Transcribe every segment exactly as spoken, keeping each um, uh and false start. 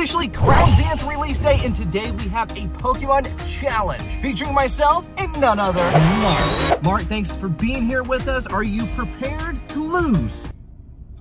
officially Crown Zenith release day, and today we have a Pokemon challenge featuring myself and none other, Mark. Mark, thanks for being here with us. Are you prepared to lose?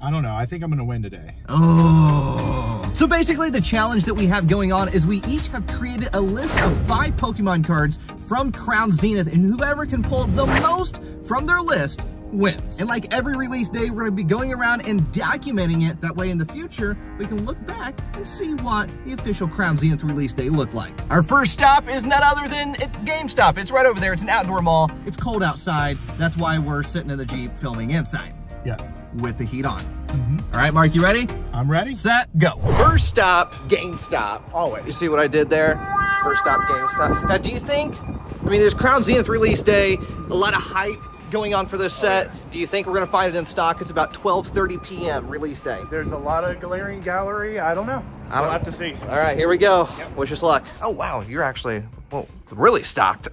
I don't know. I think I'm gonna win today. Oh. So basically the challenge that we have going on is we each have created a list of five Pokemon cards from Crown Zenith, and whoever can pull the most from their list wins. And like every release day, we're gonna be going around and documenting it. That way in the future, we can look back and see what the official Crown Zenith release day looked like. Our first stop is none other than GameStop. It's right over there. It's an outdoor mall. It's cold outside. That's why we're sitting in the Jeep filming inside. Yes. With the heat on. Mm-hmm. All right, Mark, you ready? I'm ready. Set, go. First stop, GameStop. Always. You see what I did there? First stop, GameStop. Now, do you think, I mean, there's Crown Zenith release day, a lot of hype going on for this set. Oh, yeah. Do you think we're gonna find it in stock? It's about twelve thirty p m release day. There's a lot of Galarian Gallery. I don't know. I'll we'll have to see. All right, here we go. Yep. Wish us luck. Oh, wow, you're actually, well, really stocked.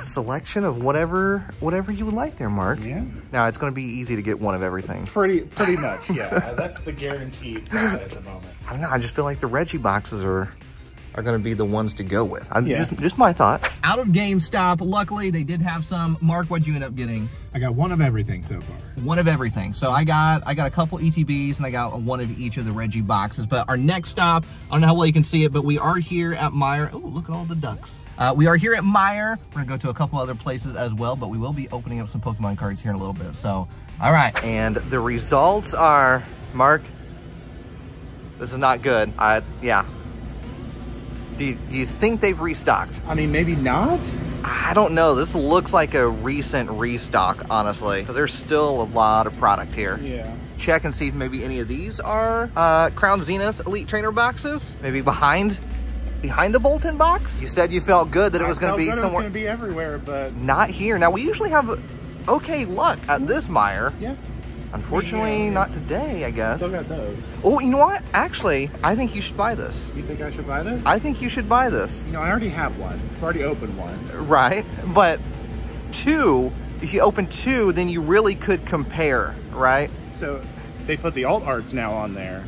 Selection of whatever whatever you would like there, Mark. Yeah. Now, it's going to be easy to get one of everything. Pretty pretty much, yeah. That's the guaranteed at the moment. I don't know. I just feel like the Reggie boxes are are going to be the ones to go with. I'm, yeah. just, just my thought. Out of GameStop, luckily, they did have some. Mark, what'd you end up getting? I got one of everything so far. One of everything. So I got I got a couple E T Bs and I got one of each of the Reggie boxes. But our next stop, I don't know how well you can see it, but we are here at Meijer. Oh, look at all the ducks. Uh, we are here at Meijer. We're gonna go to a couple other places as well, but we will be opening up some Pokemon cards here in a little bit. So, all right. And the results are, Mark, this is not good. I, yeah. Do you, do you think they've restocked? I mean, maybe not? I don't know. This looks like a recent restock, honestly. There's still a lot of product here. Yeah. Check and see if maybe any of these are uh, Crown Zenith Elite Trainer boxes. Maybe behind behind the Bolton box? You said you felt good that it was going to be somewhere. It's going to be everywhere, but not here. Now, we usually have okay luck at this Meijer. Yeah. Unfortunately, yeah. Not today, I guess. Still got those. Oh, you know what? Actually, I think you should buy this. You think I should buy this? I think you should buy this. You know, I already have one. I've already opened one. Right. But two, if you open two, then you really could compare, right? So they put the alt arts now on there.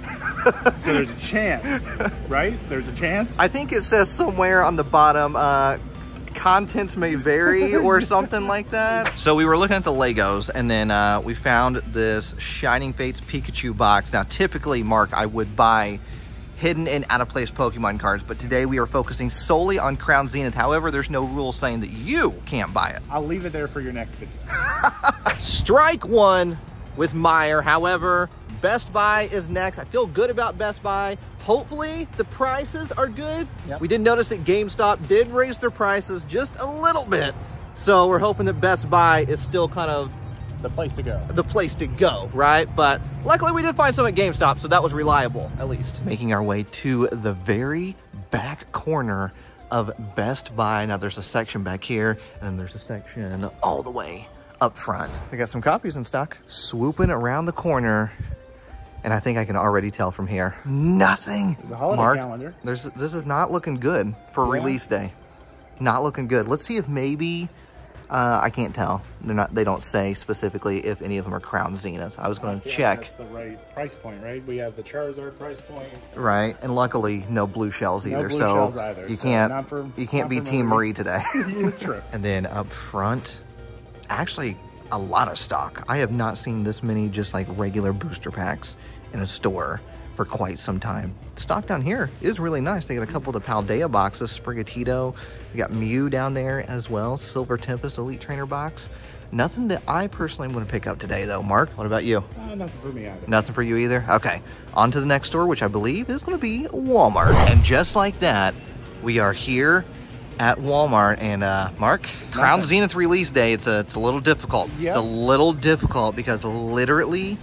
So there's a chance, right? There's a chance? I think it says somewhere on the bottom, uh, contents may vary or something like that. So we were looking at the Legos and then uh, we found this Shining Fates Pikachu box. Now, typically, Mark, I would buy hidden and out of place Pokemon cards, but today we are focusing solely on Crown Zenith. However, there's no rule saying that you can't buy it. I'll leave it there for your next video. Strike one with Meijer. However, Best Buy is next. I feel good about Best Buy. Hopefully the prices are good. Yep. We did notice that GameStop did raise their prices just a little bit. So we're hoping that Best Buy is still kind of the place to go. The place to go, right? But luckily we did find some at GameStop, so that was reliable at least. Making our way to the very back corner of Best Buy. Now there's a section back here and there's a section all the way up front. They got some copies in stock. Swooping around the corner. And I think I can already tell from here. Nothing. There's a holiday Mark, calendar. There's, this is not looking good for yeah. release day. Not looking good. Let's see if maybe, uh, I can't tell. They're not, they don't say specifically if any of them are Crown Zenith. I was going to check. Like that's the right price point, right? We have the Charizard price point. Right. And luckily no blue shells either. No blue so shells either. You can't, so for, you can't be Team Marie today. True. And then up front, actually, a lot of stock. I have not seen this many just like regular booster packs in a store for quite some time. Stock down here is really nice. They got a couple of the Paldea boxes, Sprigatito. We got Mew down there as well. Silver Tempest Elite Trainer box. Nothing that I personally am going to pick up today though. Mark, what about you? Uh, nothing for me either. Nothing for you either? Okay. On to the next store, which I believe is going to be Walmart. And just like that, we are here at Walmart. And uh, Mark, Crown Nothing. Zenith release day, it's a, it's a little difficult. Yep. It's a little difficult because literally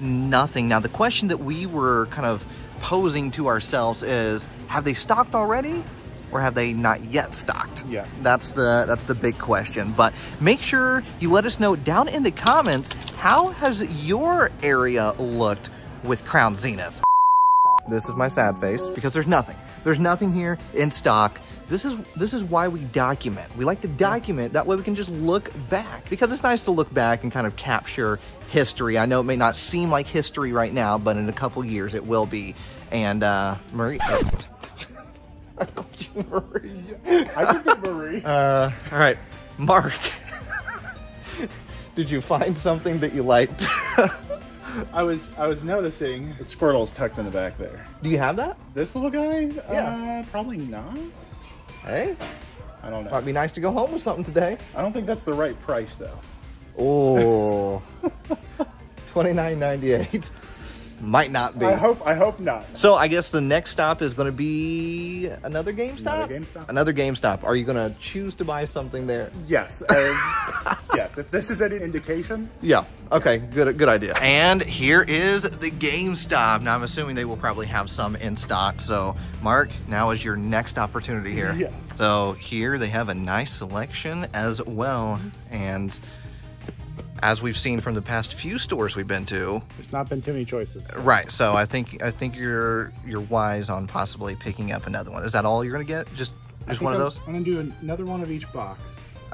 nothing. Now the question that we were kind of posing to ourselves is, have they stocked already or have they not yet stocked? Yeah. That's the, that's the big question. But make sure you let us know down in the comments, how has your area looked with Crown Zenith? This is my sad face because there's nothing. There's nothing here in stock. This is this is why we document. We like to document, that way we can just look back. Because it's nice to look back and kind of capture history. I know it may not seem like history right now, but in a couple years it will be. and uh, Marie. I called you Marie. I think Marie. Uh, all right, Mark. Did you find something that you liked? I was I was noticing the Squirtle's tucked in the back there. Do you have that? This little guy? Yeah. Uh, probably not. Hey. I don't know. Might be nice to go home with something today. I don't think that's the right price though. Oh. twenty-nine ninety-eight. Might not be. I hope I hope not. So I guess the next stop is going to be another GameStop. Another GameStop. Another GameStop. Are you going to choose to buy something there? Yes. Uh, yes. If this is any indication. Yeah. Okay. Yeah. Good. Good idea. And here is the GameStop. Now I'm assuming they will probably have some in stock. So Mark, now is your next opportunity here. Yes. So here they have a nice selection as well, and. As we've seen from the past few stores we've been to, there's not been too many choices. So. Right, so I think I think you're you're wise on possibly picking up another one. Is that all you're gonna get? Just just one I'm, of those? I'm gonna do another one of each box.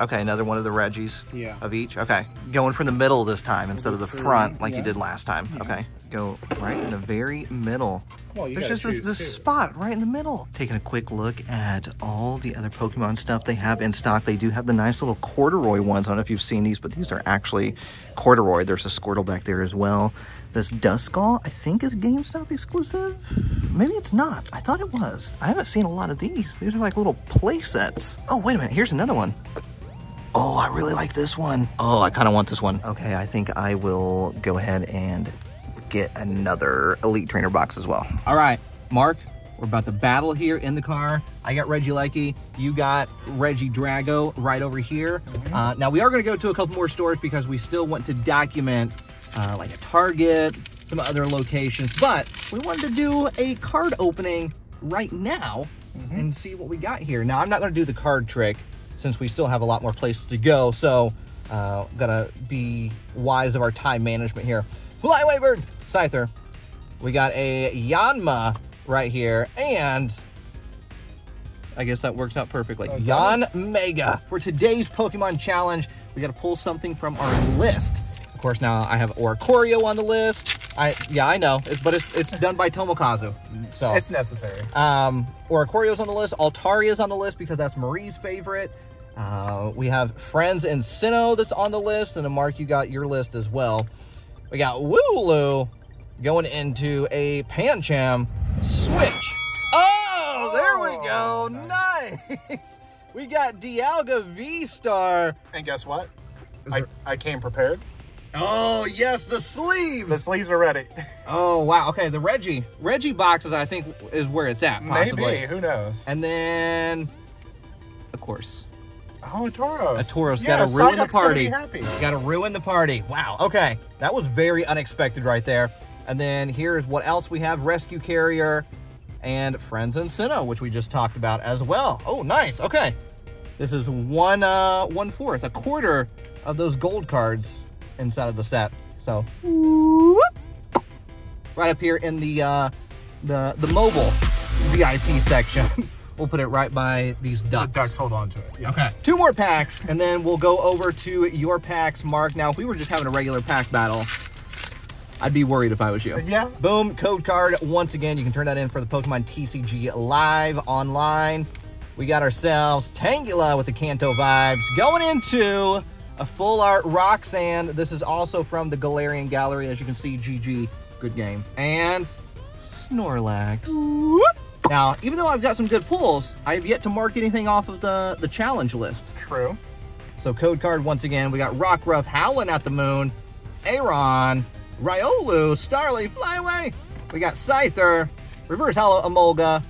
Okay, another one of the Reggies. Yeah. Of each. Okay, going from the middle this time instead of the front like yeah. you did last time. Yeah. Okay, go right in the very middle. Well, you there's just this, this spot right in the middle. Taking a quick look at all the other Pokemon stuff they have in stock. They do have the nice little corduroy ones. I don't know if you've seen these, but these are actually corduroy. There's a Squirtle back there as well. This Duskull, I think, is GameStop exclusive. Maybe it's not. I thought it was. I haven't seen a lot of these. These are like little play sets. Oh, wait a minute. Here's another one. Oh, I really like this one. Oh, I kind of want this one. Okay, I think I will go ahead and get another Elite Trainer box as well. All right, Mark, we're about to battle here in the car. I got Regieleki, you got Regidrago right over here. Mm-hmm. Uh, now we are gonna go to a couple more stores because we still want to document uh, like a Target, some other locations, but we wanted to do a card opening right now mm-hmm. and see what we got here. Now I'm not gonna do the card trick since we still have a lot more places to go, so uh, gotta be wise of our time management here. Flyaway bird, Scyther. We got a Yanma right here, and I guess that works out perfectly. Okay. Yan Mega. For today's Pokemon challenge, we gotta pull something from our list. Of course, now I have Oricorio on the list. I yeah, I know, it's, but it's, it's done by Tomokazu, so it's necessary. Um, Oricorio's on the list. Altaria's on the list because that's Marie's favorite. Uh, we have Friends and Sinnoh that's on the list, and then Mark, you got your list as well. We got Wooloo going into a Pancham switch. Oh, there we go. Nice. We got Dialga V-Star. And guess what? I, I came prepared. Oh, yes, the sleeves. The sleeves are ready. Oh, wow. Okay, the Reggie. Reggie boxes, I think, is where it's at, possibly. Maybe. Who knows? And then, of course. Oh, a Tauros. A Tauros. Yeah, gotta ruin the party. Happy. Gotta ruin the party. Wow. Okay. That was very unexpected right there. And then here's what else we have. Rescue Carrier and Friends and Sinnoh, which we just talked about as well. Oh, nice. Okay. This is one, uh, one-fourth, a quarter of those gold cards inside of the set. So, whoop, right up here in the, uh, the, the mobile V I P section. We'll put it right by these ducks. The ducks hold on to it. Yes. Okay. Two more packs, and then we'll go over to your packs, Mark. Now, if we were just having a regular pack battle, I'd be worried if I was you. Yeah. Boom, code card. Once again, you can turn that in for the Pokemon T C G Live online. We got ourselves Tangela with the Kanto vibes going into a full art Roxanne. This is also from the Galarian Gallery. As you can see, G G, good game. And Snorlax. Whoop. Now, even though I've got some good pulls, I have yet to mark anything off of the, the challenge list. True. So code card once again, we got Rockruff howling at the moon, Aeron, Riolu, Starly, Flyaway. We got Scyther, Reverse Hollow Emolga,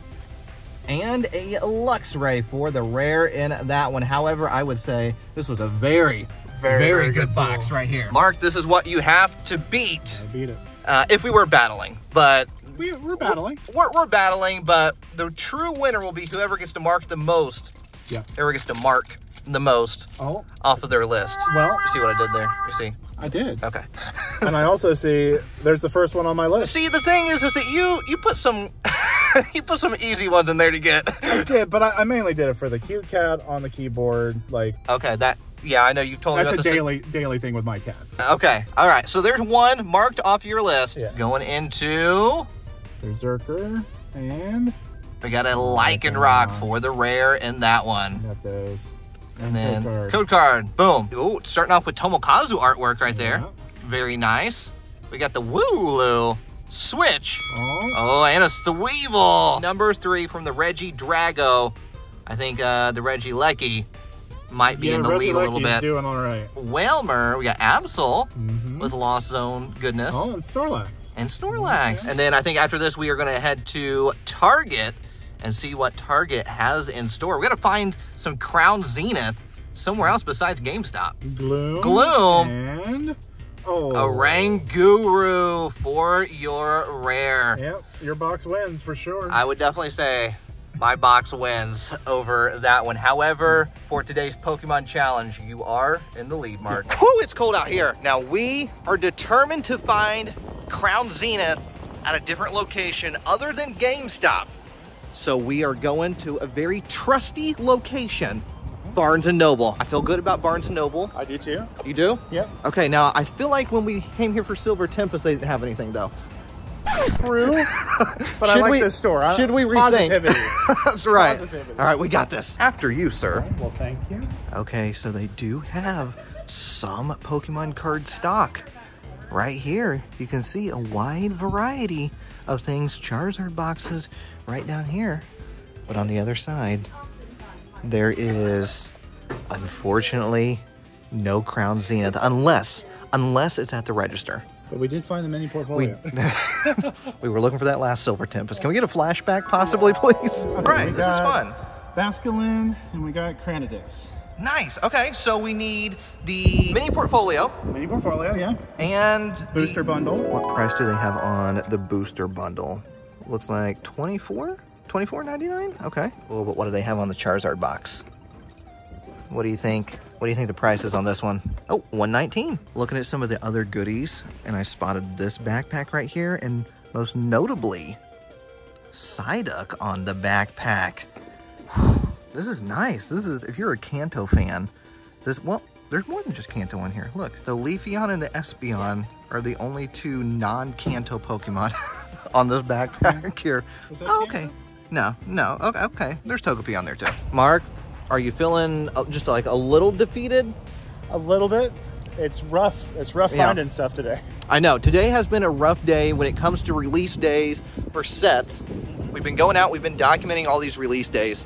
and a Luxray for the rare in that one. However, I would say this was a very, very, very, very good, good box right here. Mark, this is what you have to beat. I beat it. Uh, if we were battling, but... We, we're battling. We're, we're battling, but the true winner will be whoever gets to mark the most. Yeah. Whoever gets to mark the most oh. off of their list. Well. You see what I did there? You see? I did. Okay. And I also see there's the first one on my list. See, the thing is, is that you you put some you put some easy ones in there to get. I did, but I, I mainly did it for the cute cat on the keyboard. Like. Okay, that. Yeah, I know you've told me about this. That's a daily, daily thing with my cats. Okay. All right. So there's one marked off your list. Yeah. Going into... Berserker, and... we got a Lycanroc for the rare in that one. Got those. And, and then code card. code card. Boom. Ooh, starting off with Tomokazu artwork right yeah. there. Very nice. We got the Wooloo switch. Oh, oh and it's the Weevil. Number three from the Regidrago. I think uh, the Regieleki might be yeah, in the Regieleki lead a little bit. Doing all right. Whelmer. We got Absol mm-hmm. with Lost Zone goodness. Oh, and Snorlax. And Snorlax. Yeah. And then I think after this, we are going to head to Target and see what Target has in store. We gotta find some Crown Zenith somewhere else besides GameStop. Gloom. Gloom. And oh. a Ranguru for your rare. Yep, your box wins for sure. I would definitely say my box wins over that one. However, for today's Pokemon Challenge, you are in the lead, Mark. Whew, it's cold out here. Now we are determined to find Crown Zenith at a different location other than GameStop. So we are going to a very trusty location, Barnes and Noble. I feel good about Barnes and Noble. I do too. You do? Yeah. Okay, now I feel like when we came here for Silver Tempest, they didn't have anything though. True, but I like we, this store. I, should we rethink? That's right. Positivity. All right, we got this. After you, sir. Right, well, thank you. Okay, so they do have some Pokemon card stock. Right here, you can see a wide variety of things. Charizard boxes right down here. But on the other side, there is, unfortunately, no Crown Zenith, unless, unless it's at the register. But we did find the mini portfolio. We, we were looking for that last Silver Tempest. Can we get a flashback possibly, please? All right, this is fun. Basculin, and we got Cranidos. Nice. Okay, so we need the mini portfolio. Mini portfolio, yeah. And booster the, bundle. What price do they have on the booster bundle? Looks like twenty-four, twenty-four ninety-nine. Okay. Oh, but what do they have on the Charizard box? What do you think? What do you think the price is on this one? Oh, one nineteen. Looking at some of the other goodies, and I spotted this backpack right here, and most notably, Psyduck on the backpack. This is nice. This is, if you're a Kanto fan, this, well, there's more than just Kanto in here. Look, the Leafeon and the Espeon are the only two non-Kanto Pokemon on this backpack here. Oh, okay. Kanto? No, no. Okay, okay. There's Togepi on there too. Mark, are you feeling just like a little defeated? A little bit. It's rough. It's rough yeah. finding stuff today. I know. Today has been a rough day when it comes to release days for sets. We've been going out. We've been documenting all these release days.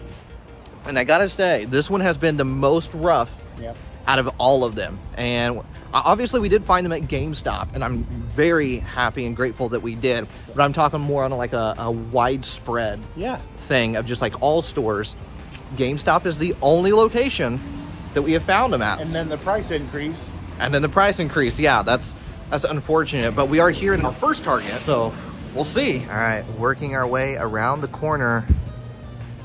And I gotta say, this one has been the most rough yep. out of all of them. And obviously we did find them at GameStop, and I'm very happy and grateful that we did. But I'm talking more on like a, a widespread yeah. thing of just like all stores. GameStop is the only location that we have found them at. And then the price increase. And then the price increase, yeah, that's, that's unfortunate. But we are here in our first Target, so we'll see. All right, working our way around the corner.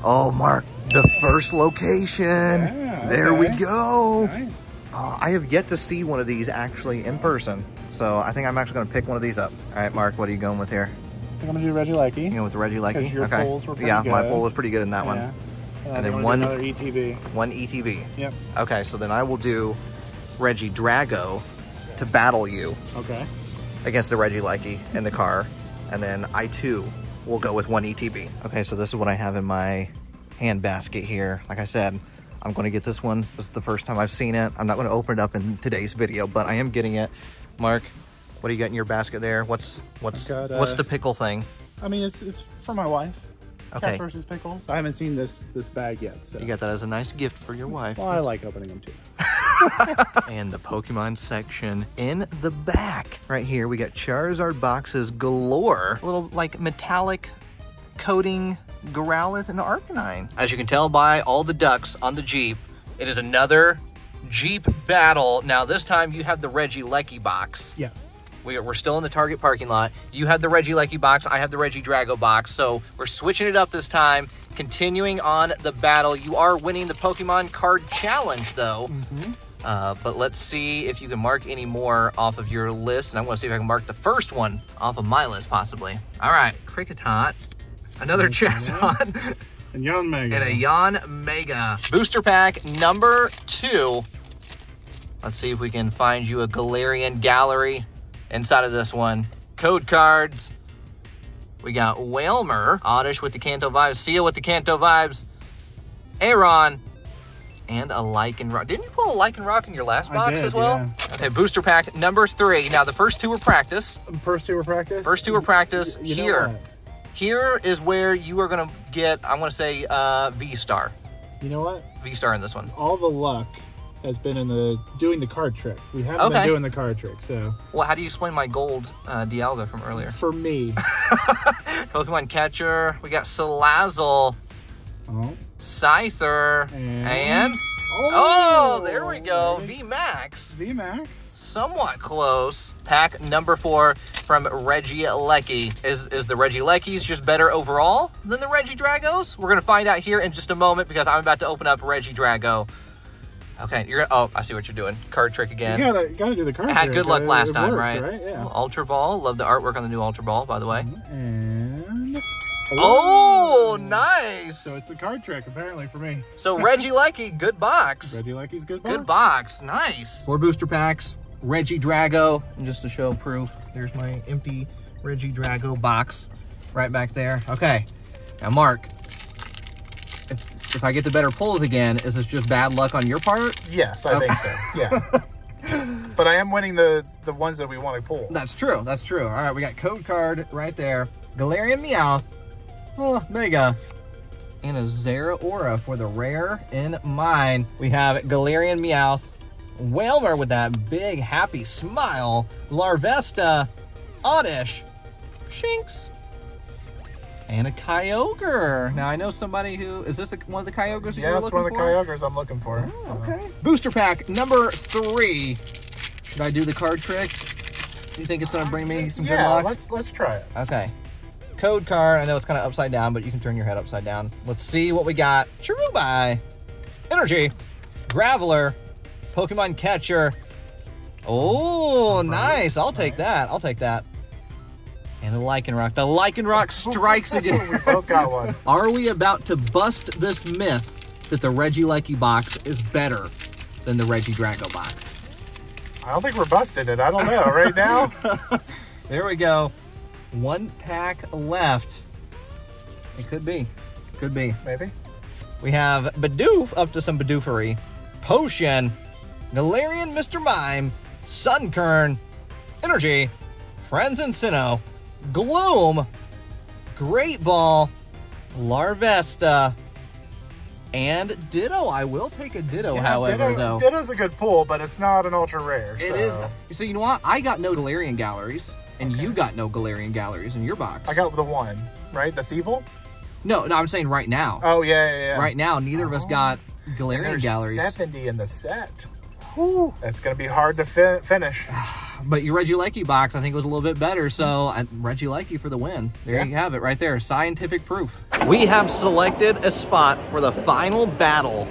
Oh, Mark. The first location. Yeah, there okay. we go. Nice. Oh, I have yet to see one of these actually in person. So I think I'm actually going to pick one of these up. All right, Mark, what are you going with here? I think I'm going to do Regieleki. You know, with the Regieleki? Your okay. Poles were yeah, good. My poll was pretty good in that yeah. one. And, and then one E T B. One E T B. Yep. Okay, so then I will do Regidrago to battle you. Okay. Against the Regieleki in the car. And then I too will go with one E T B. Okay, so this is what I have in my hand basket here. Like I said, I'm going to get this one. This is the first time I've seen it. I'm not going to open it up in today's video, but I am getting it. Mark, what do you got in your basket there? What's what's got, uh, what's the pickle thing? I mean, it's it's for my wife. Okay. Cat versus pickles. I haven't seen this this bag yet. So. You got that as a nice gift for your wife. Well, I like opening them too. And the Pokemon section in the back right here. We got Charizard boxes galore. A little like metallic coating. Growlithe and Arcanine. As you can tell by all the ducks on the Jeep, it is another Jeep battle. Now this time you have the Regieleki box. Yes. We are, we're still in the Target parking lot. You have the Regieleki box, I have the Regidrago box. So we're switching it up this time, continuing on the battle. You are winning the Pokemon Card Challenge though. Mm-hmm. Uh, but let's see if you can mark any more off of your list. And I want to see if I can mark the first one off of my list possibly. All right, Cricketot. Another Charizard. And Yanmega. And a Yanmega. Booster pack number two. Let's see if we can find you a Galarian Gallery inside of this one. Code cards. We got Wailmer, Oddish with the Kanto Vibes, Seal with the Kanto Vibes, Aeron, and a Lycanroc. Didn't you pull a Lycanroc in your last box I did, as well? Yeah. Okay, booster pack number three. Now, the first two were practice. First two were practice? First two were practice. You, you here. Here is where you are going to get, I'm going to say, uh, V-Star. You know what? V-Star in this one. All the luck has been in the doing the card trick. We haven't okay. been doing the card trick, so. Well, how do you explain my gold uh, Dialga from earlier? For me. Pokemon Catcher. We got Salazzle. Oh. Scyther and, and... Oh, oh, there we go. V-Max. V-Max. Somewhat close. Pack number four from Regieleki. Is is the Regielekis just better overall than the Regidragos? We're gonna find out here in just a moment because I'm about to open up Regidrago. Okay, you're oh, I see what you're doing. Card trick again. You gotta, gotta do the card trick. I had good luck last time, right? right? Yeah. Ultra Ball. Love the artwork on the new Ultra Ball, by the way. And... Oh, oh, nice. So it's the card trick, apparently, for me. So Regieleki, good box. Regielecki's good box. Good box, nice. Four booster packs, Regidrago. And just to show proof, there's my empty Regidrago box right back there. Okay, now Mark, if, if I get the better pulls again, is this just bad luck on your part? Yes, I okay. think so, yeah. But I am winning the, the ones that we want to pull. That's true, that's true. All right, we got code card right there. Galarian Meowth. Oh, Mega. And a Zeraora for the rare in mine. We have Galarian Meowth, Wailmer with that big happy smile, Larvesta, Oddish, Shinx, and a Kyogre. Now I know somebody who, is this the, one of the Kyogres you yeah, were looking for? Yeah, it's one of the Kyogres I'm looking for. Oh, so. Okay. Booster pack number three. Should I do the card trick? You think it's gonna bring me some yeah, good luck? Yeah, let's, let's try it. Okay. Code card. I know it's kind of upside down, but you can turn your head upside down. Let's see what we got. Cherubai, Energy, Graveler, Pokemon Catcher. Oh, nice. I'll take that. I'll take that. And the Lycanroc. The Lycanroc strikes again. We both got one. Are we about to bust this myth that the Regieleki box is better than the Regidrago box? I don't think we're busting it. I don't know. Right now? There we go. One pack left. It could be. Could be. Maybe. We have Bidoof, up to some Bidoofery. Potion. Galarian Mister Mime. Sunkern. Energy. Friends and Sinnoh. Gloom. Great Ball. Larvesta. And Ditto. I will take a Ditto, yeah, however, Ditto, though. Ditto's a good pull, but it's not an ultra rare. It so. is. So, you know what? I got no Galarian Galleries. And okay. you got no Galarian Galleries in your box. I got the one, right? The Thievul? No, no, I'm saying right now. Oh, yeah, yeah, yeah. Right now, neither oh. of us got Galarian Galleries. seventy in the set. Whew. That's going to be hard to fin finish. But your Regieleki box, I think, was a little bit better. So, Regieleki for the win. There yeah. you have it right there. Scientific proof. We have selected a spot for the final battle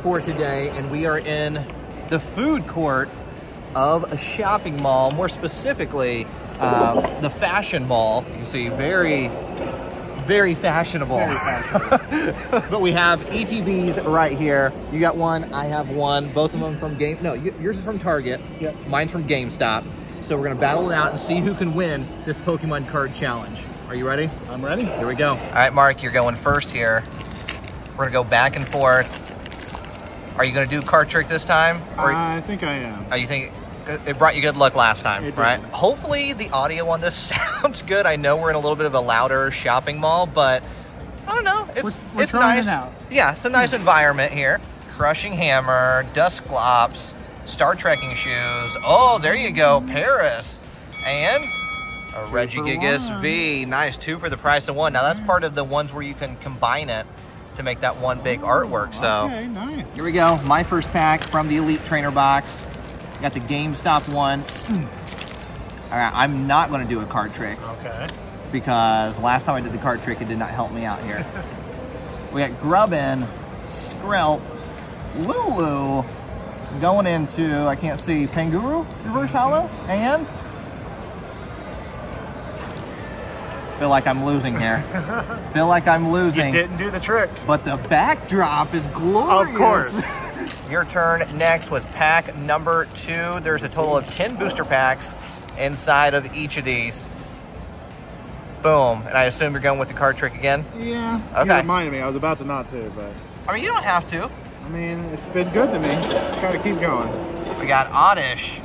for today. And we are in the food court of a shopping mall. More specifically... Um, the fashion mall. You see, very, very fashionable. Very fashionable. But we have E T Bs right here. You got one, I have one. Both of them from Game... No, yours is from Target. Yep. Mine's from GameStop. So we're going to battle it out and see who can win this Pokemon card challenge. Are you ready? I'm ready. Here we go. All right, Mark, you're going first here. We're going to go back and forth. Are you going to do card trick this time? Or... Uh, I think I am. Oh, you think... It brought you good luck last time, it right? Did. Hopefully the audio on this sounds good. I know we're in a little bit of a louder shopping mall, but I don't know. It's, we're, we're it's nice. It out. Yeah, it's a nice environment here. Crushing Hammer, Dusclops, Star Trekking Shoes. Oh, there you go, Paris. And a Regigigas V. Nice, two for the price of one. Now that's part of the ones where you can combine it to make that one big oh, artwork, so. Okay, nice. Here we go, my first pack from the Elite Trainer box. Got the GameStop one. All right, I'm not going to do a card trick. Okay. Because last time I did the card trick, it did not help me out here. We got Grubbin, Skrelp, Lulu, going into, I can't see, Panguru, Reverse Hollow, and... Feel like I'm losing here. Feel like I'm losing. You didn't do the trick. But the backdrop is glorious. Of course. Your turn next with pack number two. There's a total of ten booster packs inside of each of these. Boom. And I assume you're going with the card trick again? Yeah. Okay. You reminded me. I was about to not to, but... I mean, you don't have to. I mean, it's been good to me. Got to keep going. We got Oddish,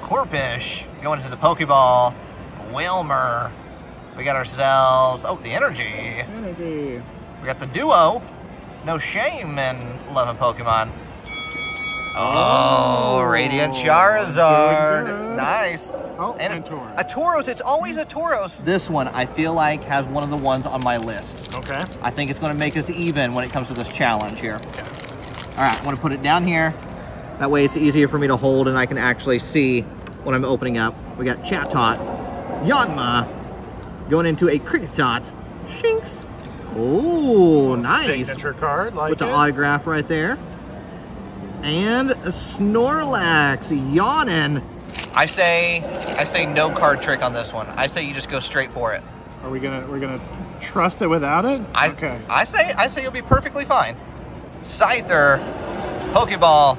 Corpish, going into the Pokeball, Wilmer. We got ourselves... Oh, the Energy. Energy. We got the Duo. No shame in loving Pokemon. Oh, oh, Radiant Charizard. Good. Nice. Oh, and, and a, Tauros. a Tauros. It's always a Tauros. This one, I feel like, has one of the ones on my list. Okay. I think it's going to make us even when it comes to this challenge here. Okay. All right, I want to put it down here. That way it's easier for me to hold and I can actually see what I'm opening up. We got Chatot, Yanma, going into a Cricketot, Shinx. Oh, nice. Signature card. Like With it. the autograph right there. And Snorlax, yawning. I say, I say no card trick on this one. I say you just go straight for it. Are we gonna, we're gonna trust it without it? I, okay. I say, I say you'll be perfectly fine. Scyther, Pokeball,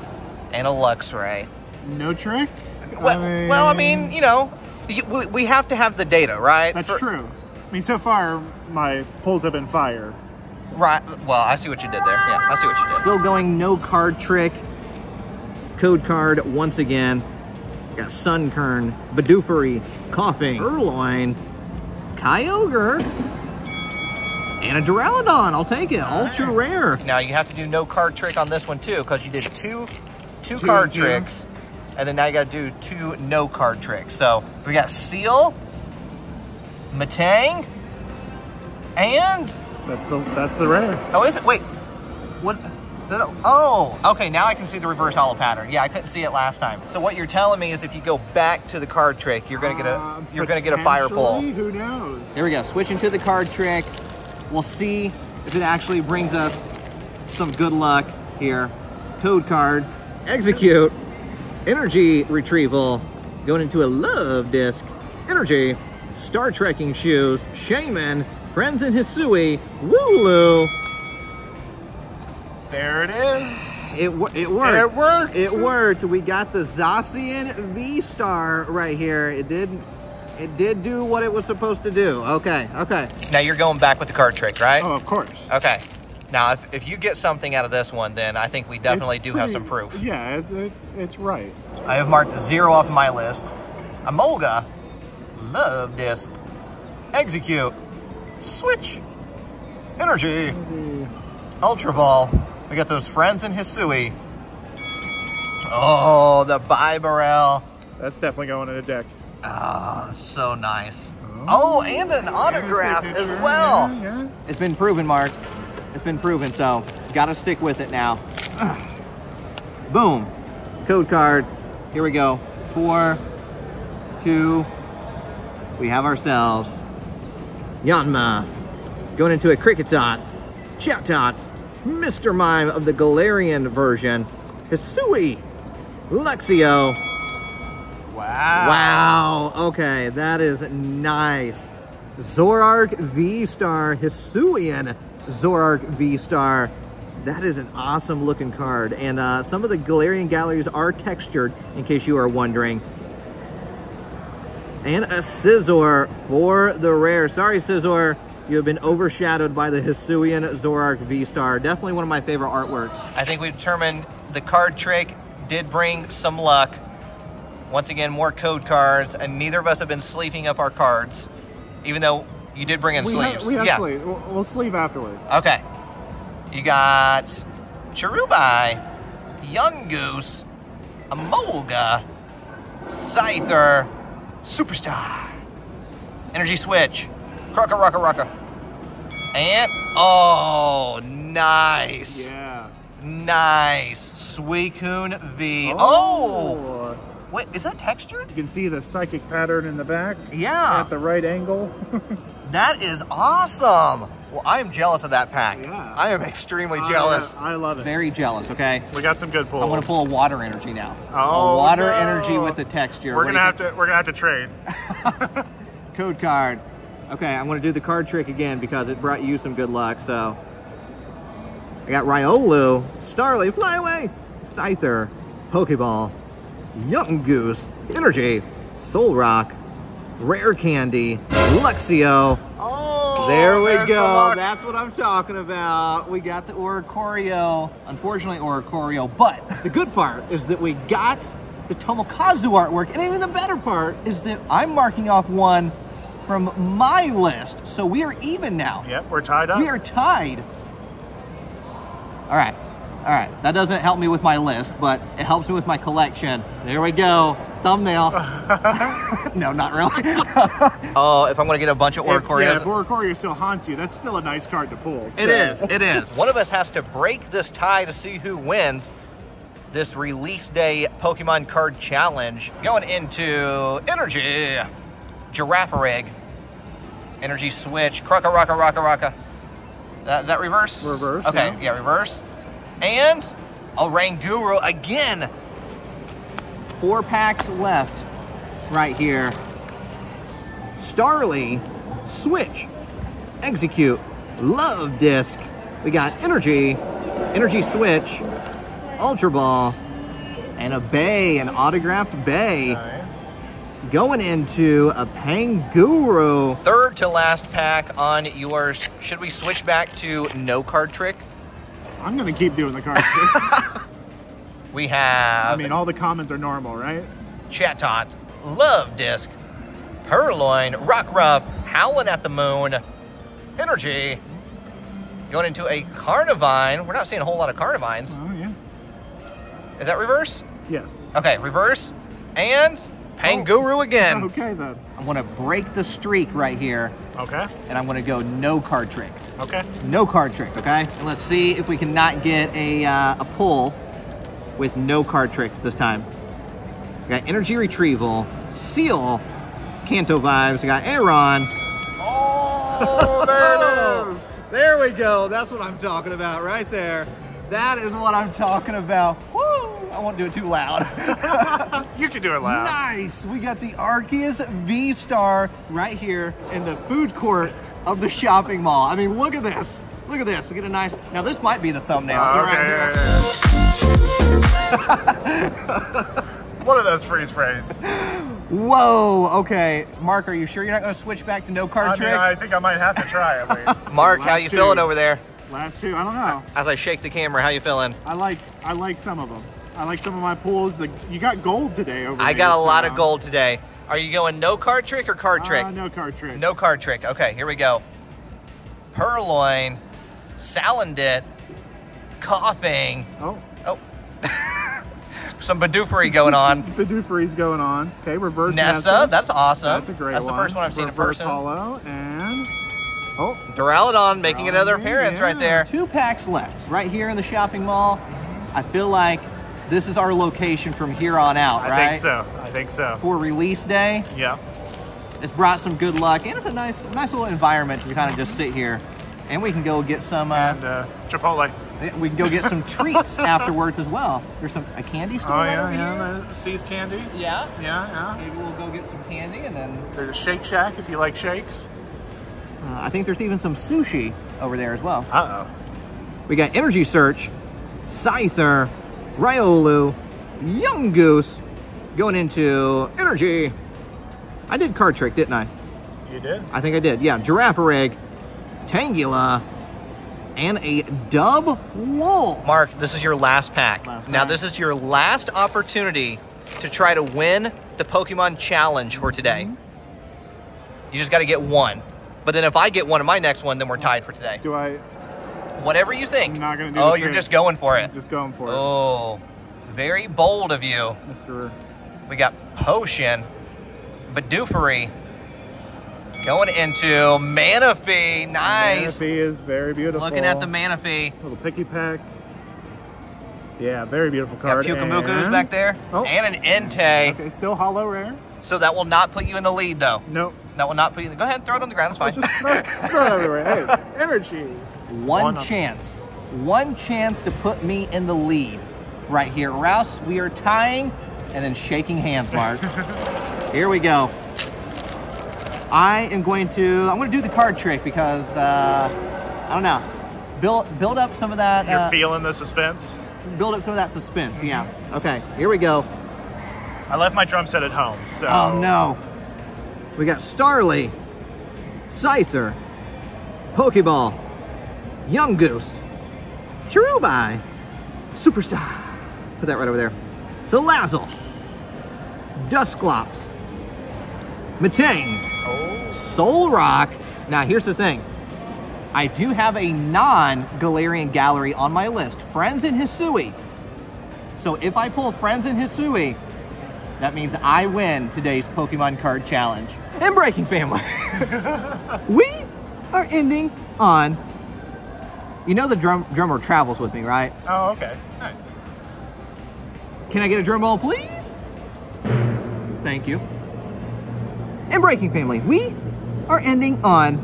and a Luxray. No trick? Well, I mean, well, I mean you know, we, we have to have the data, right? That's for, true. I mean, so far my pulls have been fire. Right. Well, I see what you did there. Yeah, I see what you did. Still going no card trick. Code card once again. Got Sunkern, Bidoofery, Coughing, Erloin, Kyogre, and a Duraludon. I'll take it. All Ultra right. rare. Now you have to do no card trick on this one too, because you did two, two, two card two. tricks, and then now you got to do two no card tricks. So we got Seal, Metang, and that's the that's the rare. Oh, is it? Wait, was. Oh, okay, now I can see the reverse hollow pattern. Yeah, I couldn't see it last time. So what you're telling me is if you go back to the card trick, you're gonna get a you're gonna get a fire pull. Who knows? Here we go, switching to the card trick. We'll see if it actually brings us some good luck here. Code card, Execute, Energy Retrieval, going into a Love Disc, Energy, Star Trekking Shoes, Shaman, Friends in Hisui, Wooloo. There it is. It, it worked. It worked. It worked. We got the Zacian V-Star right here. It did it did do what it was supposed to do. Okay, okay. Now you're going back with the card trick, right? Oh, of course. Okay. Now, if, if you get something out of this one, then I think we definitely it's do pretty, have some proof. Yeah, it, it, it's right. I have marked zero off my list. Emolga, Love Disc, Execute, Switch, Energy, Energy. Ultra Ball. We got those Friends in Hisui. Oh, the Bibarel. That's definitely going in a deck. Oh, so nice. Oh, oh and an autograph yeah, as well. Yeah, yeah. It's been proven, Mark. It's been proven, so gotta stick with it now. Ugh. Boom. Code card. Here we go. Four, two, we have ourselves. Yanma. Going into a Cricketot. Chatot. Mister Mime of the Galarian version, Hisui, Luxio. Wow. Wow, okay, that is nice. Zorark V-Star, Hisuian Zorark V-Star. That is an awesome looking card. And uh, some of the Galarian galleries are textured, in case you are wondering. And a Scizor for the rare. Sorry, Scizor. You have been overshadowed by the Hisuian Zorark V-Star. Definitely one of my favorite artworks. I think we've determined the card trick did bring some luck. Once again, more code cards, and neither of us have been sleeving up our cards, even though you did bring in we sleeves. Have, we have yeah. sleeve. We'll, we'll sleeve afterwards. Okay. You got Cherubai, Yungoos, Emolga, Scyther, Superstar, Energy Switch, Rocka, rocka, rocka. And, oh, nice. Yeah. Nice. Suicune V. Oh. oh. Wait, is that textured? You can see the psychic pattern in the back. Yeah. At the right angle. That is awesome. Well, I am jealous of that pack. Yeah. I am extremely I, jealous. I love it. Very jealous, okay? We got some good pulls. I want to pull a water energy now. Oh, a water no. energy with the texture. We're going to have to, we're going to have to trade. Code card. Okay, I'm going to do the card trick again because it brought you some good luck, so. I got Riolu, Starly, Flyaway, Scyther, Pokeball, Yungoos, Energy, Solrock, Rare Candy, Luxio, There we go. The That's what I'm talking about. We got the Oricorio. Unfortunately, Oricorio. But the good part is that we got the Tomokazu artwork. And even the better part is that I'm marking off one from my list. So we are even now. Yep, we're tied up. We are tied. All right. All right. That doesn't help me with my list, but it helps me with my collection. There we go. Thumbnail. No, not really. Oh, if I'm going to get a bunch of Oricorios. Yeah, if Oricorio still haunts you, that's still a nice card to pull. So. It is. It is. One of us has to break this tie to see who wins this release day Pokemon card challenge. Going into energy. Giraffarig. Energy switch. Crocka, rocka, rocka, rocka. Uh, is that reverse? Reverse. Okay, yeah, yeah reverse. And a Ranguru again. Four packs left right here. Starly, switch, execute, love disc. We got energy, energy switch, ultra ball, and a bay, an autographed bay. Nice. Going into a Panguru. Third to last pack on yours. Should we switch back to no card trick? I'm gonna keep doing the card trick. We have... I mean, all the commons are normal, right? Chatot, love disc, purloin, Rockruff, howling at the moon, energy. Going into a Carnivine. We're not seeing a whole lot of Carnivines. Oh, yeah. Is that reverse? Yes. Okay, reverse. And Panguru oh, again. Okay, then. I'm gonna break the streak right here. Okay. And I'm gonna go no card trick. Okay. No card trick, okay? And let's see if we can not get a, uh, a pull with no card trick this time. We got energy retrieval, seal, Kanto vibes. We got Aeron. Oh, there it is. There we go. That's what I'm talking about right there. That is what I'm talking about. Woo! I won't do it too loud. You can do it loud. Nice. We got the Arceus V-Star right here in the food court of the shopping mall. I mean, look at this. Look at this. Look at a nice. Now this might be the thumbnail. Uh, okay, right here. Yeah, yeah. One of those freeze frames. Whoa, okay. Mark, are you sure you're not gonna switch back to no card I trick? Mean, I think I might have to try at least. Mark, how you two. feeling over there? Last two, I don't know. As I shake the camera, how you feeling? I like I like some of them. I like some of my pulls. Like, you got gold today over there. I got a lot now. of gold today. Are you going no card trick or card uh, trick? No card trick. No card trick, okay, here we go. Purloin, Salandit, coughing. Oh. Oh. Some Bidoofery going on. Bidoofery's going on. Okay, reverse Nessa. Nessa, that's awesome. That's a great that's one. That's the first one I've reverse seen in person. Hollow and... Oh. Duraludon making Duraludon, another appearance yeah. right there. Two packs left right here in the shopping mall. I feel like this is our location from here on out, I right? I think so. I think so. For release day. Yeah. It's brought some good luck, and it's a nice nice little environment to kind of just sit here. And we can go get some... Uh, and uh, Chipotle. We can go get some treats afterwards as well. There's some a candy store. Oh yeah, yeah. There's C's candy. Yeah. Yeah, yeah. Maybe we'll go get some candy and then. There's Shake Shack if you like shakes. Uh, I think there's even some sushi over there as well. Uh oh. We got Energy Search, Scyther, Riolu, Yungoos, going into Energy. I did card trick, didn't I? You did. I think I did. Yeah. Giraffarig, Tangela. And a dub wool. Mark, this is your last pack. Last now, pack. This is your last opportunity to try to win the Pokemon challenge for today. Mm-hmm. You just got to get one. But then if I get one in my next one, then we're tied for today. Do I? Whatever you think. I'm not going to do Oh, you're just going for it. I'm just going for it. Oh, very bold of you. Mister We got Potion, Bidoofery. Going into Manaphy, nice. Manaphy is very beautiful. Looking at the Manaphy. Little picky pack. Yeah, very beautiful card. Got Pukamukus back there. Oh. And an Entei. Okay, still hollow rare. So that will not put you in the lead though. Nope. That will not put you in the, go ahead, throw it on the ground, it's fine. Just throw, throw it everywhere, hey, energy. One, One chance, one chance to put me in the lead. Right here, Rouse, we are tying and then shaking hands, Mark. Here we go. I am going to, I'm going to do the card trick because, uh, I don't know, build build up some of that. You're uh, feeling the suspense? Build up some of that suspense, mm-hmm. yeah. Okay, here we go. I left my drum set at home, so. Oh, no. We got Starly, Scyther, Pokeball, Yungoos, Cherubai, Superstar, put that right over there, Salazzle, Dusclops, Metang, oh. Solrock. Now here's the thing, I do have a non-Galarian Gallery on my list, Friends in Hisui. So if I pull Friends in Hisui, that means I win today's Pokemon Card Challenge. And breaking family, we are ending on, you know the drum, drummer travels with me, right? Oh, okay, nice. Can I get a drum roll, please? Thank you. And breaking family, we are ending on...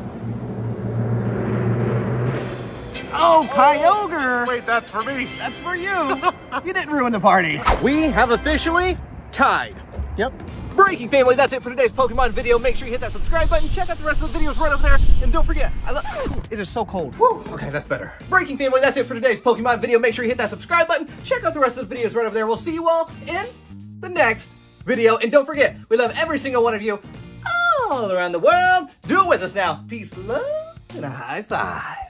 Oh, Kyogre! Wait, that's for me. That's for you. You didn't ruin the party. We have officially tied. Yep. Breaking family, that's it for today's Pokemon video. Make sure you hit that subscribe button. Check out the rest of the videos right over there. And don't forget, I love it is so cold. Whew. Okay, that's better. Breaking family, that's it for today's Pokemon video. Make sure you hit that subscribe button. Check out the rest of the videos right over there. We'll see you all in the next video. And don't forget, we love every single one of you all around the world. Do it with us now. Peace, love, and a high five.